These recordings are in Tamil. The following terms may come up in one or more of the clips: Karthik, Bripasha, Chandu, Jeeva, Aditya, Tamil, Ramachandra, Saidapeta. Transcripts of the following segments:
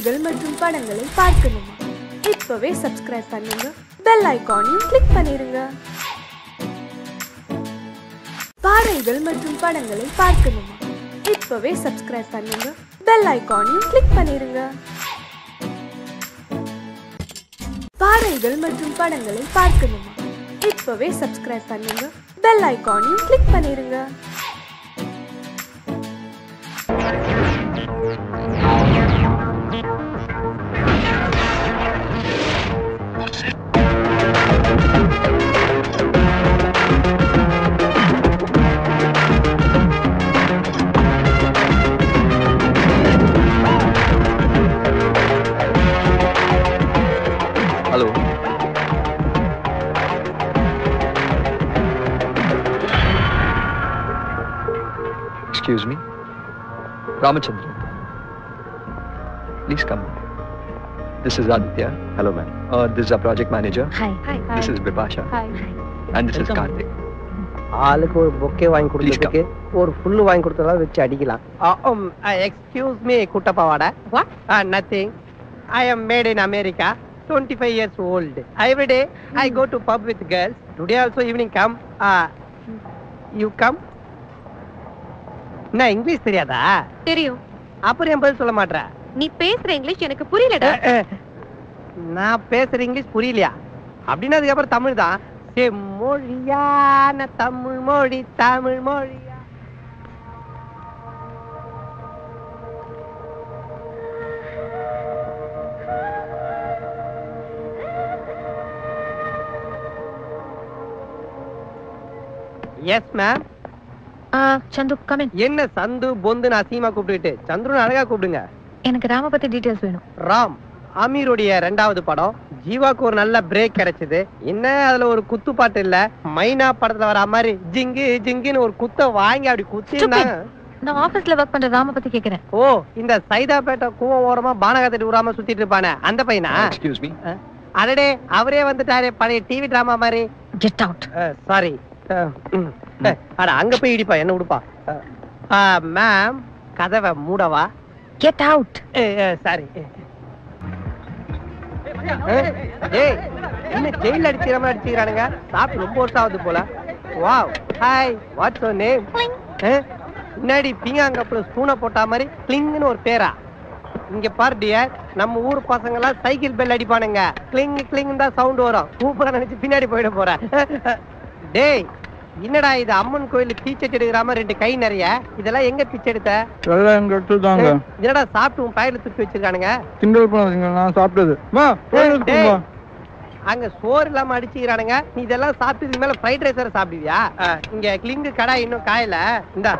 செய்திகள் மற்றும் படங்களை பார்க்கணுமா? இப்பவே சப்ஸ்கிரைப் பண்ணுங்க, பெல் ஐகானையும் கிளிக் பண்ணிருங்க. பாடல்கள் மற்றும் படங்களை பார்க்கணுமா? இப்பவே சப்ஸ்கிரைப் பண்ணுங்க, பெல் ஐகானையும் கிளிக் பண்ணிருங்க. பாடல்கள் மற்றும் படங்களை பார்க்கணுமா? இப்பவே சப்ஸ்கிரைப் பண்ணுங்க, பெல் ஐகானையும் கிளிக் பண்ணிருங்க. Hello. Excuse me, Ramachandra. Please come. This is Aditya. Hello, ma'am. This is our project manager. Hi. Hi. This is Bripasha. Hi. And this is Karthik. ஆளுக்கு ஒரு பொக்கே வாங்கி கொடுத்ததுக்கு ஒரு புல்லு வாங்கி கொடுத்ததா வெச்சு அடிக்கலாம். Excuse me, குட்டப்பாவாடா. What? Nothing. I am made in America. 25 years old. Every day I go to pub with girls. Today also evening come. You come? நான் இங்கிலீஷ் தெரியாதா? தெரியும். அப்புறம் ஏன் பதில் சொல்ல மாட்டற? நீ பேசுற இங்கிலீஷ் எனக்கு புரியலடா. நான் பேசுற இங்கிலீஷ் புரியலையா? அப்படினா அதுக்கு அப்புறம் தமிழ் தான். செம்மொழியான தமிழ் மொழி, தமிழ் மொழி. Yes, ma'am. Chandu, come in. Enna Chandu Bondu na Seema koopidite. Chandru na alaga koopidunga. Enakku Rama pathi details venum. Ram, Amirodiya rendavathu padam. Jeevakku oru nalla break kedachidhu. Inna adula oru kuttu paattu illa. Maina padathula vara mari jingi jingi nu oru kutta vaangi apdi kuthina. Na office la work pandra Rama pathi kekkuren. Oh, inda Saidapeta kuva orama baanaga thatti urama suttittu irupana. Andha paina. Excuse me. Adade avare vandutaare pale TV drama mari. Get out. Sorry. அட அங்க போய் இடிப்பா என்ன உடுப்பா. மேம் கதவை மூடவா. Get out. சாரி. ஏய் என்ன ஜெயில அடிச்சிரமா அடிச்சிரானுங்க. சாப் ரொம்ப வருஷம் ஆகுது போல. Wow. Hi, what's your name? என்னடி பிங்காங்க அப்புறம் ஸ்பூனை போட்ட மாதிரி கிளிங்னு ஒரு பேரா? இங்க பாரு டியர், நம்ம ஊர் பசங்க எல்லாம் சைக்கிள் பெல் அடிப்பானுங்க. கிளிங் கிளிங் தான் சவுண்ட் வரும். கூப்பிட நினைச்சு பின்னாடி போயிட போற. டேய் என்னடா இது அம்மன் கோயில்ல பீச்சை எடுக்கிறாம ரெண்டு கை நிறைய இதெல்லாம் எங்க பீச்சை எடுத்த? எல்லாம் எங்க எடுத்துதாங்க. என்னடா சாப்பிட்டு உன் பையில துப்பி வச்சிருக்கானுங்க. திண்டல் பண்ணாதீங்க, நான் சாப்பிட்டது. வா கோயிலுக்கு போ. அங்க சோறு இல்லாம அடிச்சிரானுங்க. நீ இதெல்லாம் சாப்பிட்டு இது மேல ஃப்ரைட் ரைஸ் வேற சாப்பிடுவியா? இங்க கிளிங்கு கடா இன்னும் காயல. இந்தா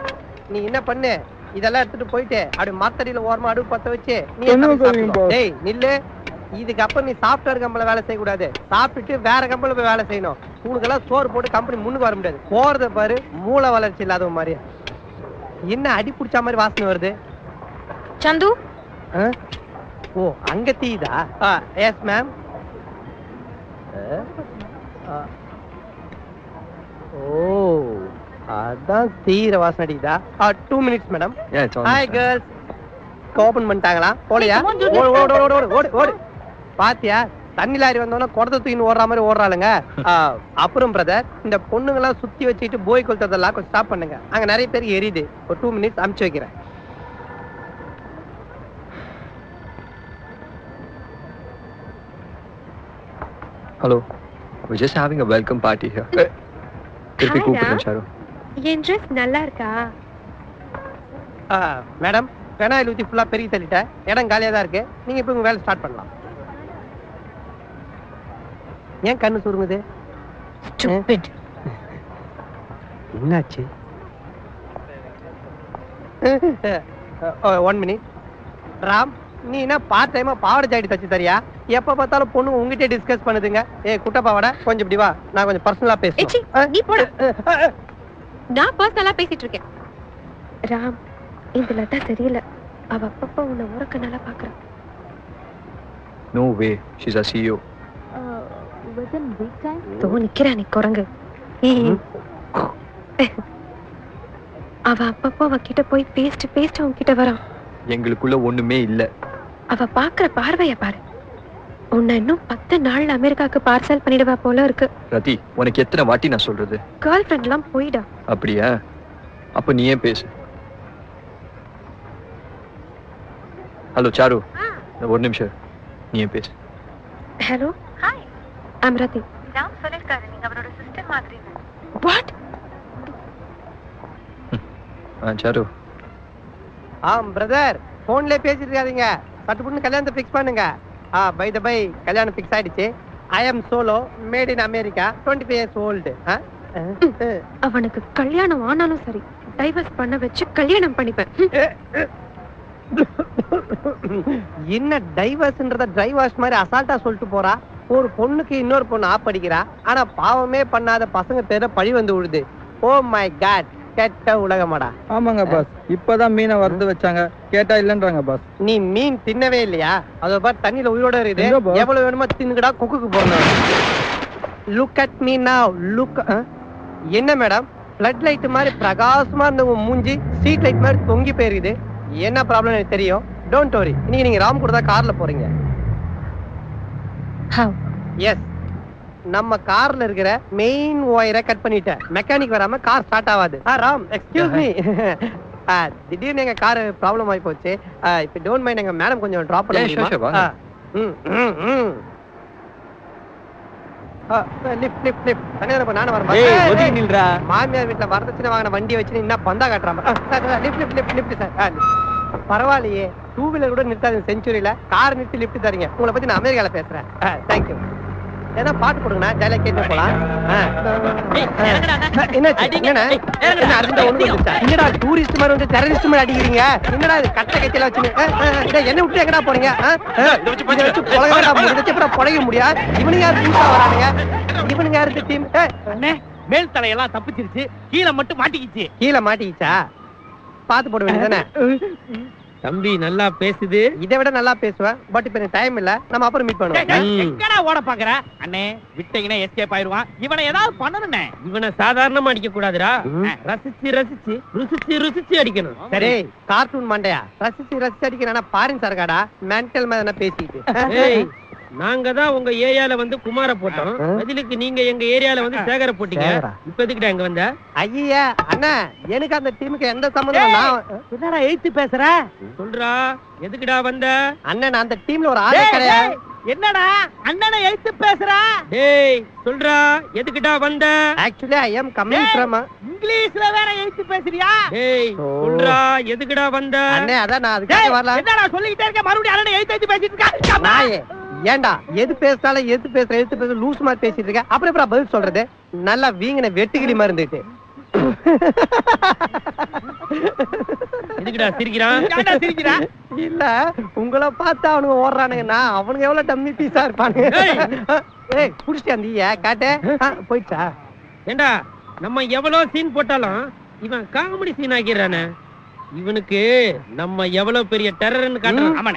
நீ என்ன பண்ணு, இதெல்லாம் எடுத்துட்டு போயிட்டு அப்படி மத்தடியில ஓரமா அடுப்பு பத்த வச்சு நீ என்ன. டேய் நில்லு, இதுக்கு அப்புறம் நீ சாஃப்ட்வேர் கம்பெனில வேலை செய்ய கூடாது. சாப்பிட்டுட்டு வேற கம்பெனில போய் வேலை செய்யணும். உங்களுக்கெல்லாம் சோறு போட்டு கம்பெனி முன்னுக்கு வர முடியாது. போறத பாரு, மூளை வளர்ச்சி இல்லாத மாதிரி. என்ன அடி பிடிச்ச மாதிரி வாசனை வருது? சந்து. ஓ அங்க தீதா. Yes ma'am. ஓ அதான் தீர வாசனை அடிக்குதா. 2 minutes madam. Hi girls. Open பண்ணிட்டாங்களா? போலையா? ஓடு ஓடு ஓடு ஓடு ஓடு. பாத்தியா தண்ணி லாரி வந்தோன்னா குடத்தை தூக்கின்னு ஓடுற மாதிரி ஓடுறாளுங்க. அப்புறம் பிரதர், இந்த பொண்ணுங்கெல்லாம் சுத்தி வச்சுட்டு போய் கொளுத்ததெல்லாம் கொஞ்சம் ஸ்டாப் பண்ணுங்க. அங்க நிறைய பேர் எரியுது. ஒரு 2 மினிட்ஸ் அமுச்சு வைக்கிறேன். Hello, we just having a welcome party here. திருப்பி கூப்பிடுறேன் சாரு. என் ட்ரெஸ் நல்லா இருக்கா? மேடம் பெனாயில் ஊற்றி ஃபுல்லாக பெருகி தள்ளிட்டேன். இடம் காலியாக தான் இருக்கு. நீங்கள் இப்போ உங்கள் வேலை ஸ்டார்ட் பண்ணலாம். ஏன் கண்ணு சுருங்குது? என்னாச்சு? 1 மினிட். ராம், நீ என்ன பார்ட் டைமா பாவாடை ஜாக்கெட் தச்சு தரியா? எப்போ பார்த்தாலும் பொண்ணு உங்ககிட்ட டிஸ்கஸ் பண்ணுதுங்க. குட்ட பாவாடை கொஞ்சம் இப்படி வா, நான் கொஞ்சம் பர்சனலாக பேசுறேன். நான் பர்சனலாக பேசிட்டு இருக்கேன். ராம், இதுல தான் தெரியல அவ அப்பப்ப உன்னை உரக்கனால பாக்குறா. No way, she's a CEO. Within week time தோணிக்கிறா நீ குரங்கு. அவ அப்பப்ப அவ கிட்ட போய் பேஸ்ட் பேஸ்ட் அவன் கிட்ட வரான். எங்களுக்குள்ள ஒண்ணுமே இல்ல. அவ பாக்குற பார்வைய பாரு. உன்னை இன்னும் 10 நாள் அமெரிக்காக்கு பார்சல் பண்ணிடுவா போல இருக்கு. ரதி, உனக்கு எத்தனை வாட்டி நான் சொல்றது? கேர்ள் ஃப்ரெண்ட்லாம் போயிடா. அப்படியா? அப்ப நீயே பேசு. Hello sir. ஒரு நிமிஷம். நீயே பேசு. ஹலோ. ஹாய். ஐம் ரதி. நான் சொல்லிருக்காரு நீங்க அவரோட சிஸ்டர் மாதிரி. வாட்? சாரு. ஆம் பிரதர், போன்ல பேசிட்டு இருக்காதீங்க. சட்டுப்புன்னு கல்யாணத்தை பிக்ஸ் பண்ணுங்க. பை த பை, கல்யாணம் பிக்ஸ் ஆயிடுச்சு. I am solo, made in America, 25 years old. அவனுக்கு கல்யாணம் ஆனாலும் சரி, டைவர்ஸ் பண்ண வச்சு கல்யாணம் பண்ணிப்பேன். என்ன டைவர்ஸ்ன்றத டிரைவ் வாஷ் மாதிரி அசால்ட்டா சொல்லிட்டு போறா. ஒரு பொண்ணுக்கு இன்னொரு பொண்ணு ஆப்படிக்கிறா. ஆனா பாவமே பண்ணாத பசங்க பேர பழி வந்து விழுது. ஓ மை காட், கேட்ட உலகமாடா. ஆமாங்க பாஸ், இப்பதான் மீனை வறுத்து வச்சாங்க, கேட்டா இல்லன்றாங்க பாஸ். நீ மீன் தின்னவே இல்லையா? அத பார், தண்ணியில உயிரோட இருக்குது. எவ்வளவு வேணுமோ தின்னுடா, கொக்குக்கு போறா. Look at me now, look. என்ன மேடம், ஃப்ளட் லைட் மாதிரி பிரகாசமா இருந்த மூஞ்சி ஸ்ட்ரீட் லைட் மாதிரி தொங்கி போயிருக்குது. என்ன ப்ராப்ளம் எனக்கு தெரியும். டோன்ட் வரி, இன்னைக்கு நீங்க ராம் கூட தான் கார்ல போறீங்க. எஸ், நம்ம கார்ல இருக்கிற மெயின் ஒயரை கட் பண்ணிட்டேன். மெக்கானிக் வராம கார் ஸ்டார்ட் ஆகாது. ராம், எக்ஸ்கியூஸ் மீ, திடீர்னு எங்க கார் ப்ராப்ளம் ஆகி போச்சு. இப்ப டோன்ட் மைண்ட், எங்க மேடம் கொஞ்சம் டிராப் பண்ண முடியுமா? லிஃப்ட் லிஃப்ட் லிஃப்ட் தனியா நானும் வரேன். மாமியார் வீட்டுல வரதட்சணை வாங்கின வண்டியை வச்சு என்ன பந்தா காட்டுறாங்க. Lift lift lift lift sir. பரவாயில்லையே, டூ வீலர் கூட நிறுத்தாது செஞ்சுரியில, கார் நிறுத்தி லிஃப்ட் தரீங்க. உங்களை பத்தி நான் அமெரிக்கால பேசுறேன். தேங்க்யூ. ஏதா பாட்டு போடுங்கண்ணா, ஜாலியாக கேட்டு போகலாம். என்னடா டூரிஸ்ட் மாதிரி வந்து டெரரிஸ்ட் மாதிரி அடிக்கிறீங்க? என்னடா கட்ட கத்தியெல்லாம் வச்சுங்க, என்ன விட்டு எங்கடா போறீங்க? புழைய முடியாது. இவனுங்க யாரு டீமா வரானுங்க? இவனுங்க யாரு டீம்? மேல் தலையெல்லாம் தப்பிச்சிருச்சு, கீழே மட்டும் மாட்டிக்கிச்சு. கீழே மாட்டிக்கிச்சா? பார்த்து போட வேண்டியதானே. தம்பி நல்லா பேசுது, இதை விட நல்லா பேசுவேன். பட் இப்ப எனக்கு டைம் இல்ல, நம்ம அப்புறம் மீட் பண்ணுவோம். ஓட பாக்குற அண்ணே, விட்டீங்கன்னா எஸ்கேப் ஆயிடுவான். இவனை ஏதாவது பண்ணணும்னே. இவனை சாதாரணமா அடிக்க கூடாதுடா, ரசிச்சு ரசிச்சு ருசிச்சு ருசிச்சு அடிக்கணும். சரி, கார்ட்டூன் மண்டையா ரசிச்சு ரசிச்சு அடிக்கிறானா? பாரின் சார்காடா மென்டல் மாதிரி பேசிட்டு. நாங்க தான் உங்க ஏரியால வந்து குமார போட்டோம், பதிலுக்கு நீங்க எங்க ஏரியால வந்து சேகர போட்டீங்க. இப்ப எதுக்குடா இங்க வந்த? ஐயா அண்ணா, எனக்கு அந்த டீமுக்கு எந்த சம்பந்தமும் இல்ல. என்னடா எழுத்து பேசுற? சொல்றா, எதுக்குடா வந்த? அண்ணன் அந்த டீம்ல ஒரு ஆளே கிடையாது. என்னடா அண்ணனை எழுத்து பேசுற? டேய் சொல்றா, எதுக்குடா வந்த? Actually I am coming from. இங்கிலீஷ்ல வேற எழுத்து பேசுறியா? டேய் சொல்றா, எதுக்குடா வந்த? அண்ணே அத நான் அதுக்கு வரல. என்னடா சொல்லிட்டே இருக்க, மறுபடியும் அண்ணனை எழுத்து பேசிட்டு இருக்க. நாயே, ஏண்டா எது பேசினாலும் எது பேச லூஸ் மாதிரி பேசிட்டு இருக்க. அப்புறம் எப்படா பதில் சொல்றது? நல்லா வீங்கின வெட்டுக்கிளி மாதிரி இருந்துட்டு. இல்ல உங்களை பார்த்து அவனுங்க ஓடுறானுங்கன்னா அவனுங்க எவ்வளவு டம்மி பீஸா இருப்பானுங்க. புடிச்சிட்டியா? காட்டு போயிடுச்சா? ஏண்டா நம்ம எவ்வளவு சீன் போட்டாலும் இவன் காமெடி சீன் ஆகிடுறானே. இவனுக்கு நம்ம எவ்வளவு பெரிய டெரர்ன்னு காட்டுறான்.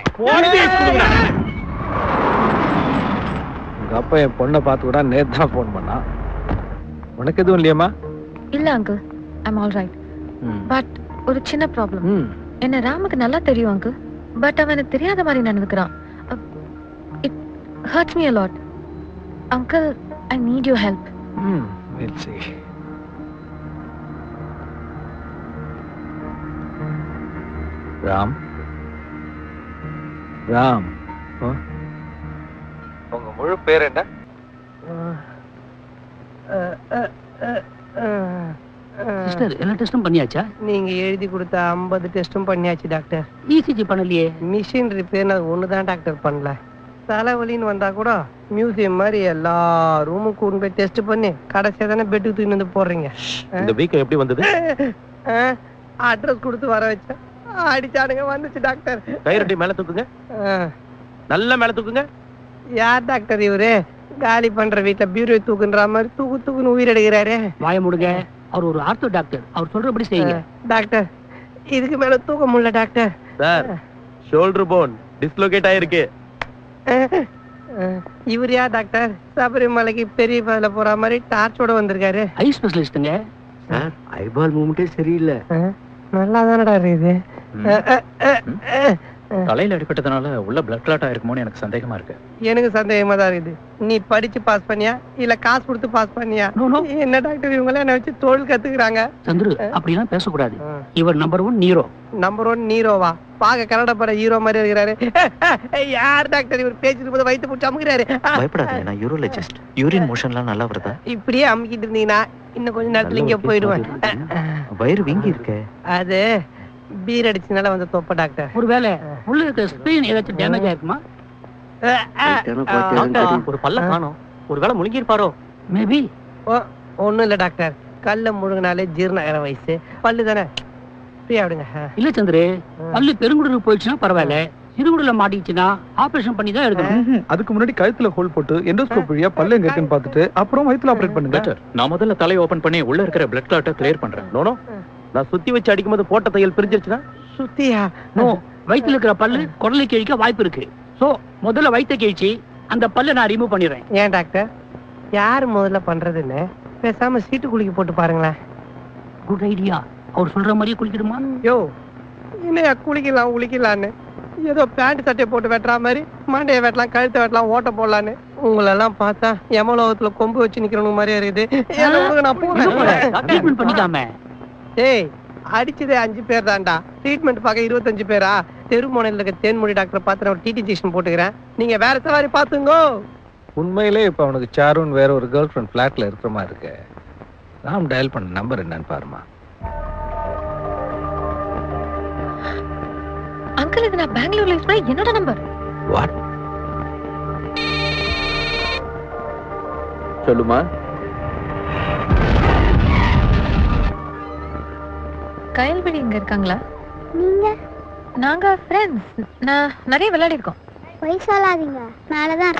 அப்ப என் பொண்ணை பார்த்து கூட நேத்தா போன் பண்ணா. உனக்கு எதுவும் இல்லையம்மா? இல்ல uncle, I'm all right. But ஒரு சின்ன ப்ராப்ளம். என்ன ராமுக்கு நல்லா தெரியும் அங்கிள், பட் அவனுக்கு தெரியாத மாதிரி நடந்துக்கிறான். It hurts me a lot uncle. I need your help. Let's see. Ram Ram, உங்க முழு பேர் என்ன? சிஸ்டர், எல்லா டெஸ்டும் பண்ணியாச்சா? நீங்க எழுதி கொடுத்த 50 டெஸ்டும் பண்ணியாச்சு டாக்டர். ECG பண்ணலையே. மிஷின் ரிப்பேர்னா ஒண்ணுதான் டாக்டர் பண்ணல. தலைவலின்னு வந்தா கூட மியூசியம் மாதிரி எல்லா ரூமுக்கும் கூண்டு போய் டெஸ்ட் பண்ணி கடைசியா தானே பெட்டுக்கு தூக்கி வந்து போடுறீங்க. இந்த வீக்கம் எப்படி வந்தது? அட்ரஸ் கொடுத்து வர வச்சா அடிச்சானுங்க, வந்துச்சு டாக்டர். கைரட்டி மேல தூக்குங்க, நல்லா மேல தூக்குங்க. யார் டாக்டர் இவரு? காலி பண்ற வீட்டுல பீரோ தூக்குன்ற மாதிரி தூக்கு தூக்குன்னு உயிர் எடுக்கிறாரு. வாய முடுங்க, அவர் ஒரு ஆர்த்தோ டாக்டர், அவர் சொல்றபடி செய்யுங்க டாக்டர். இதுக்கு மேல தூக்க முடியல doctor. Sir, shoulder bone dislocate ஆயிருக்கு. இவர் யார் டாக்டர்? சபரிமலைக்கு பெரிய பாதையில போற மாதிரி டார்ச்சோட வந்திருக்காரு. ஐ ஸ்பெஷலிஸ்டுங்க சார். ஐபால் மூமெண்டே சரியில்லை. நல்லா தானடா இருக்குது. தலையில அடிபட்டதனால உள்ள பிளட் கிளாட் ஆயிருக்குமோன்னு எனக்கு சந்தேகமா இருக்கு. எனக்கு சந்தேகமா தான் இது. நீ படிச்சு பாஸ் பண்ணியா இல்ல காசு கொடுத்து பாஸ் பண்ணியா? என்ன டாக்டர் இவங்கள என்ன வச்சு தோல் கத்துக்குறாங்க? சந்துரு அப்படி எல்லாம் பேச கூடாது. இவர் நம்பர் 1 ஹீரோ. நம்பர் 1 ஹீரோவா? பாக்க கன்னட பட ஹீரோ மாதிரி இருக்காரு. யார் டாக்டர் இவர் பேசிட்டு போது வைத்து போட்டு அமுக்குறாரு. பயப்படாதீங்க நான் யூரோலஜிஸ்ட். யூரின் மோஷன்லாம் நல்லா வருதா? இப்படியே அமுக்கிட்டு இருந்தீனா இன்னும் கொஞ்ச நேரத்துல இங்க போயிடுவேன். வயிறு வீங்கி இருக்கே. அது பீர் அடிச்சனால வந்து தோப்ப டாக்டர். ஒருவேளை உள்ள இருக்க ஸ்கிரீன் ஏதாச்சும் டேமேஜ் ஆயிருக்குமா? டாக்டர் ஒரு பல்ல காணோம். ஒருவேளை முழுங்கி இருப்பாரோ? மேபி. ஒண்ணும் இல்ல டாக்டர். கல்ல முழுங்கினாலே ஜீரணாகற வயசு. பல்லு தானே. ஃப்ரீ ஆடுங்க. இல்ல சந்திரே. பல்லு பெருங்குடலுக்கு போயிடுச்சுனா பரவாயில்ல. சிறுகுடல மாட்டிச்சுனா ஆபரேஷன் பண்ணி தான் எடுக்கணும். அதுக்கு முன்னாடி கழுத்துல ஹோல் போட்டு எண்டோஸ்கோப் வழியா பல்ல எங்க இருக்குன்னு பார்த்துட்டு அப்புறம் வயித்துல ஆபரேட் பண்ணுங்க டாக்டர். நான் முதல்ல தலைய ஓபன் பண்ணி உள்ள இருக்கிற பிளட் கிளாட்ட கிளியர் பண்றேன். நோ நான் சுத்தி வச்சு அடிக்கும்போது போட்ட தையல் பிரிஞ்சிருச்சுனா சுத்தியா நோ வயித்துல இருக்கிற பல்லு குடலை கிழிக்க வாய்ப்பு இருக்கு. சோ முதல்ல வயித்தை கிழிச்சி அந்த பல்லை நான் ரிமூவ் பண்ணிடுறேன். ஏன் டாக்டர் யார் முதல்ல பண்றதுன்னு பேசாம சீட்டு குளிக்க போட்டு பாருங்களேன். Good idea. அவர் சொல்ற மாதிரியே குளிக்கிடுமா? யோ என்னையா குளிக்கலாம் குளிக்கலான்னு ஏதோ பேண்ட் சட்டையை போட்டு வெட்டுற மாதிரி மாண்டையை வெட்டலாம் கழுத்தை வெட்டலாம் ஓட்ட போடலான்னு உங்களெல்லாம் பார்த்தா எமலோகத்துல கொம்பு வச்சு நிக்கிறவங்க மாதிரியா இருக்குது. பண்ணிக்காம ஏய் அடிச்சதே 5 பேர் தான்டா. ட்ரீட்மெண்ட் பார்க்க 25 பேரா? தெருமோனையில் இருக்க தேன்மொழி டாக்டரை பார்த்து நான் டிடி இன்ஜெக்ஷன் போட்டுக்கிறேன். நீங்க வேற சவாரி பார்த்துங்க. உண்மையிலே இப்போ அவனுக்கு சாருன்னு வேற ஒரு கேர்ள் ஃப்ரெண்ட் ஃப்ளாட்டில் இருக்கிற மாதிரி இருக்கு. ராம் டயல் பண்ண நம்பர் என்னன்னு பாருமா. அங்கிள் இது நான் பெங்களூர்ல இருக்கிற என்னோட நம்பர். வாட் சொல்லுமா? கயல்படி இங்க இருக்காங்களா? நீங்க நாங்க ஃப்ரெண்ட்ஸ். நான் நிறைய விளையாடி இருக்கோம். போய் சொல்லாதீங்க. நாளை தான்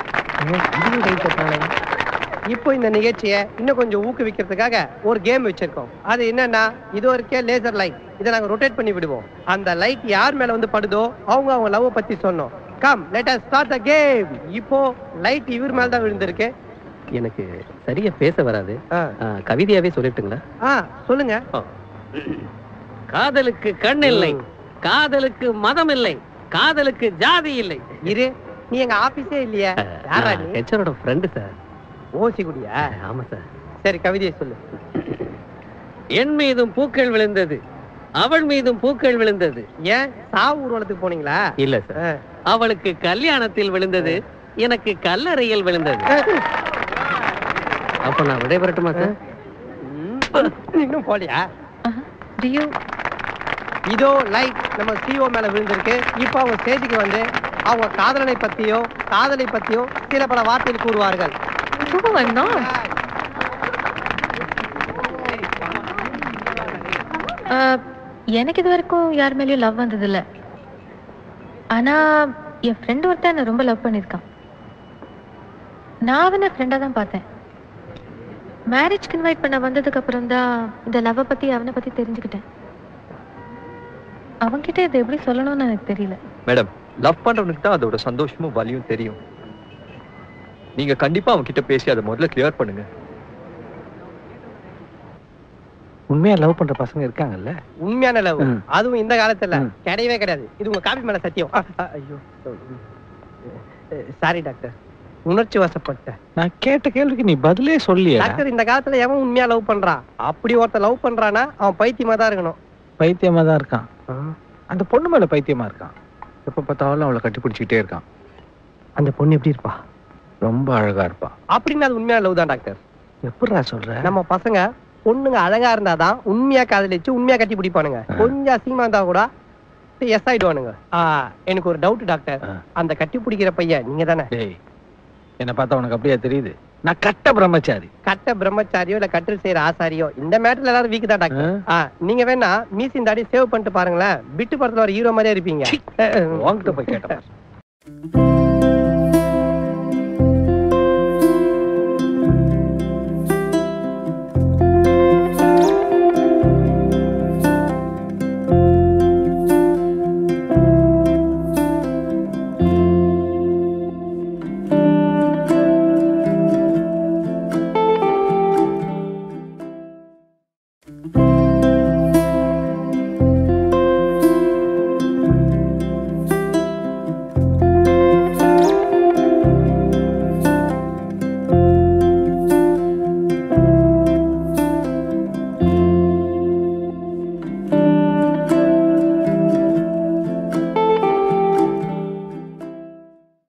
இப்போ இந்த நிகழ்ச்சியை இன்னும் கொஞ்சம் ஊக்குவிக்கிறதுக்காக ஒரு கேம் வச்சிருக்கோம். அது என்னன்னா இது ஒருக்கே லேசர் லைட் இதை நாங்க ரொட்டேட் பண்ணி விடுவோம். அந்த லைட் யார் மேல வந்து படுதோ அவங்க அவங்க லவ் பத்தி சொன்னோம். Come let us start the game. இப்போ லைட் இவர் மேல தான் விழுந்திருக்கு. எனக்கு சரியா பேச வராது. கவிதையாவே சொல்லிட்டுங்களா? சொல்லுங்க. காதலுக்கு கண் இல்லை, காதலுக்கு மதம் இல்லை, காதலுக்கு ஜாதி இல்லை. இரு நீ எங்க ஆபீஸே இல்லையா? ஹெச்ஆரோட ஃப்ரெண்ட் சார். ஓசி குடியா? ஆமா சார். சரி கவிதையை சொல்லு. என் மீதும் பூக்கள் விழுந்தது, அவள் மீதும் பூக்கள் விழுந்தது. ஏன் சாவு ஊர்வலத்துக்கு போனீங்களா? இல்ல சார். அவளுக்கு கல்யாணத்தில் விழுந்தது, எனக்கு கல்லறையில் விழுந்தது. அப்ப நான் விடைபெறட்டுமா சார்? இன்னும் போலியா? இதோ லைட் நம்ம சிஓ மேல விழுந்திருக்கு. இப்போ அவங்க ஸ்டேஜுக்கு வந்து அவங்க காதலனை பத்தியோ காதலை பத்தியோ சில பல வார்த்தையில் கூறுவார்கள். எனக்கு இது வரைக்கும் யார் மேலேயும் லவ் வந்தது இல்ல. ஆனா என் ஃப்ரெண்ட் ஒருத்தன் என்ன ரொம்ப லவ் பண்ணிருக்கான். நான் அவனை ஃப்ரெண்டா தான் பார்த்தேன். மேரேஜ்க்கு இன்வைட் பண்ண வந்ததுக்கு அப்புறம் தான் இந்த லவ் பத்தி அவனை பத்தி தெரிஞ்சுக்கிட்டேன். அவன்கிட்ட இதை எப்படி சொல்லணும்னு எனக்கு தெரியல. மேடம் லவ் பண்றவனுக்கு தான் அதோட சந்தோஷமும் வலியும் தெரியும். நீங்க கண்டிப்பா அவன்கிட்ட பேசி அதை முதல்ல கிளியர் பண்ணுங்க. உண்மையா லவ் பண்ற பசங்க இருக்காங்கல்ல, உண்மையான லவ் அதுவும் இந்த காலத்துல கிடையவே கிடையாது. இது உங்க காபி மேல சத்தியம். ஐயோ சாரி டாக்டர் உணர்ச்சி வசப்பட்ட. நான் கேட்ட கேள்விக்கு நீ பதிலே சொல்லியா டாக்டர்? இந்த காலத்துல எவன் உண்மையா லவ் பண்றான்? அப்படி ஒருத்த லவ் பண்றானா அவன் பைத்தியமா தான் இருக்கணும். பைத்தியமா தான் இருக்கான். அந்த பொண்ணு மேல பைத்தியமா இருக்கான். எப்ப பார்த்தாலும் அவளை கட்டி பிடிச்சிக்கிட்டே இருக்கான். அந்த பொண்ணு எப்படி இருப்பா? ரொம்ப அழகா இருப்பா. அப்படின்னு அது உண்மையா லவ் தான் டாக்டர். எப்படி சொல்ற? நம்ம பசங்க பொண்ணுங்க அழகா இருந்தாதான் உண்மையா காதலிச்சு உண்மையா கட்டி பிடிப்பானுங்க. கொஞ்சம் அசிங்கமா இருந்தா கூட எஸ் ஆயிடுவானுங்க. எனக்கு ஒரு டவுட் டாக்டர். அந்த கட்டி பிடிக்கிற பையன் நீங்க தானே? என்ன பார்த்தா உனக்கு அப்படியே தெரியுது? நான் கட்ட பிரம்மச்சாரி. கட்ட பிரம்மச்சாரியோ இல்ல கட்டில் செய்யற ஆசாரியோ இந்த மேட்டர்ல எல்லாரும் வீக்கு தான் டாக்டர். நீங்க வேணா மீசின் தாடி சேவ் பண்ணிட்டு பாருங்களேன். பிட்டு படத்துல ஒரு ஹீரோ மாதிரியே இருப்பீங்க. வாங்கிட்டு போய் கேட்டேன்.